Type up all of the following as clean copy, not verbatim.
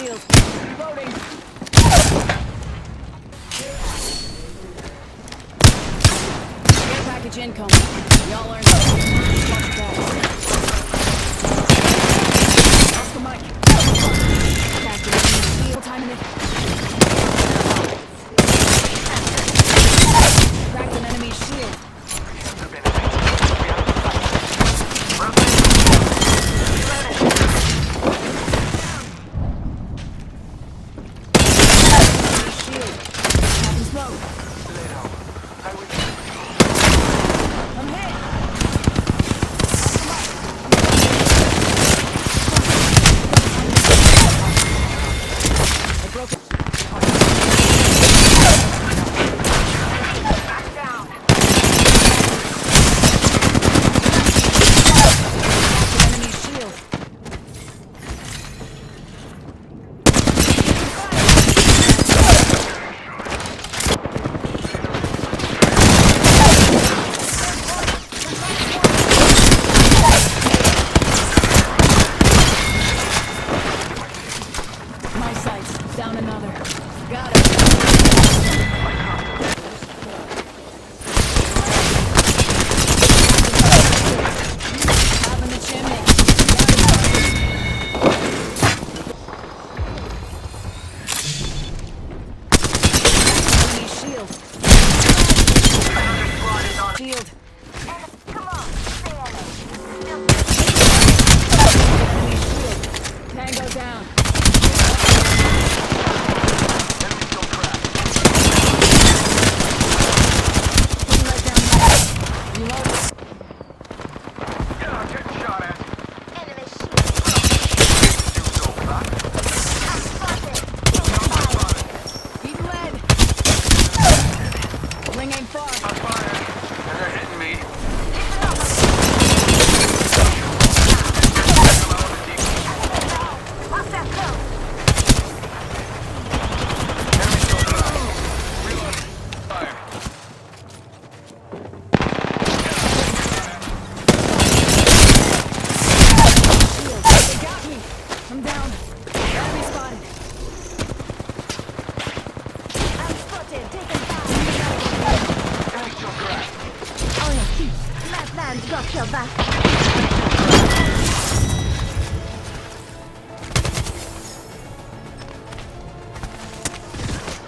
shield. Reloading. Care package incoming. Y'all learn something. Off the mic. Package shield time in the...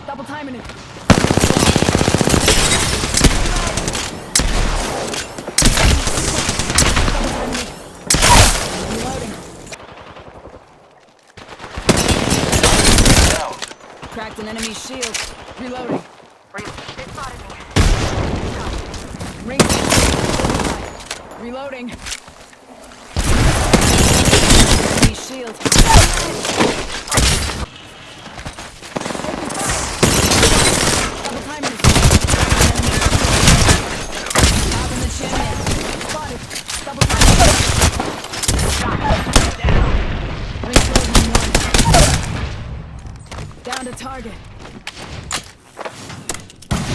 Double timing it. Reloading. No. Cracked an enemy's shield. Reloading. They spotted me. Ring. Reloading. Enemy shield. Down to target. Cracked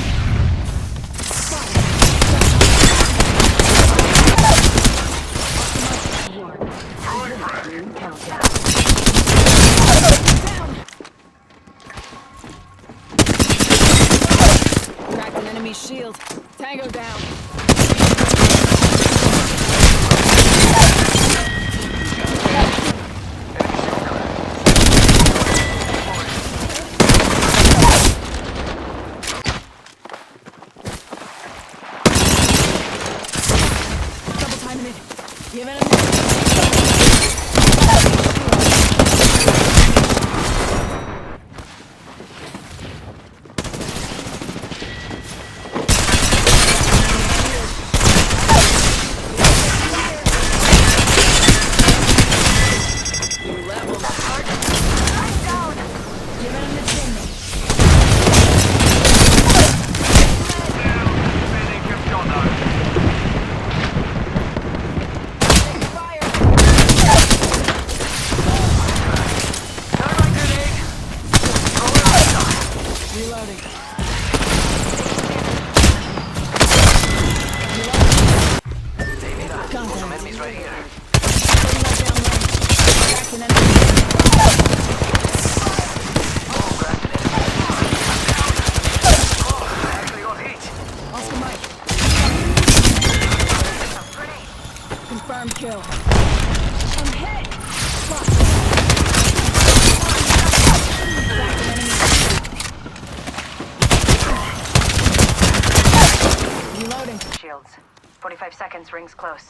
an enemy shield. Tango down. 5 seconds, rings close.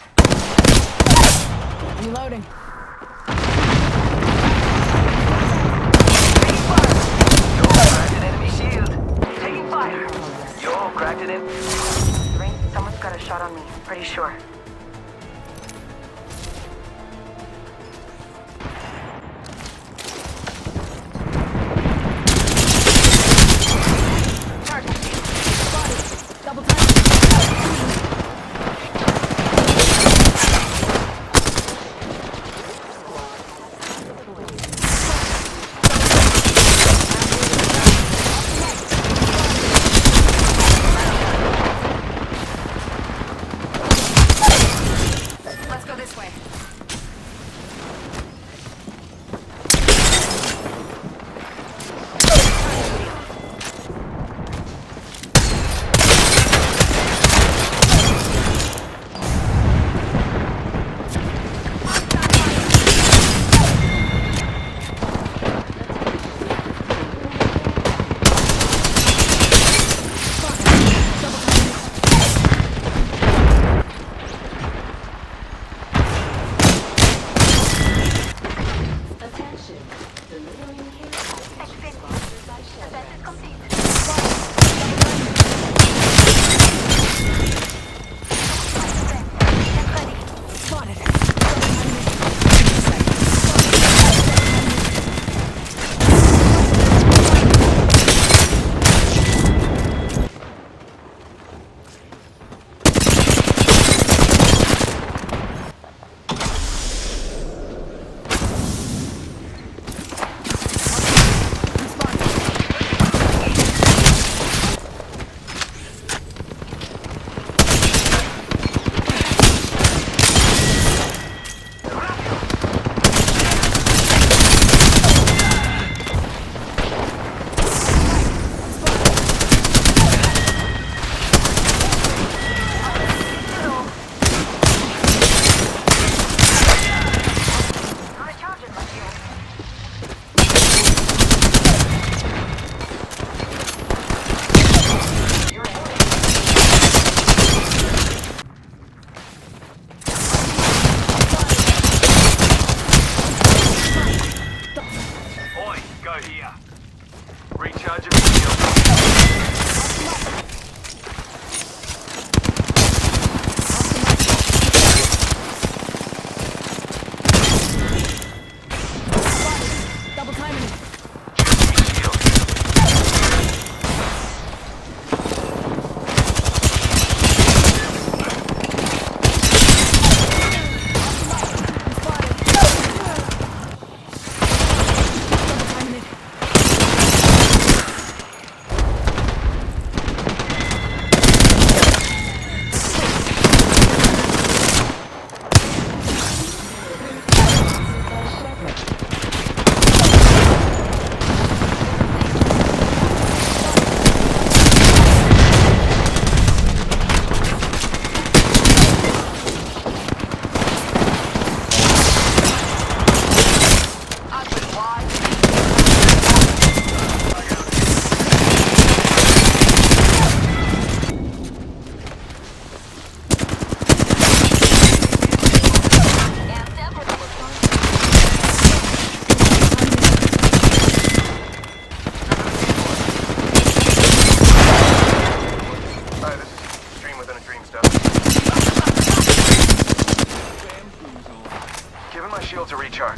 Reloading. Taking fire. You're cracked an enemy shield. Taking fire. You're cracked an enemy. Ring, someone's got a shot on me. Pretty sure. Shield to recharge.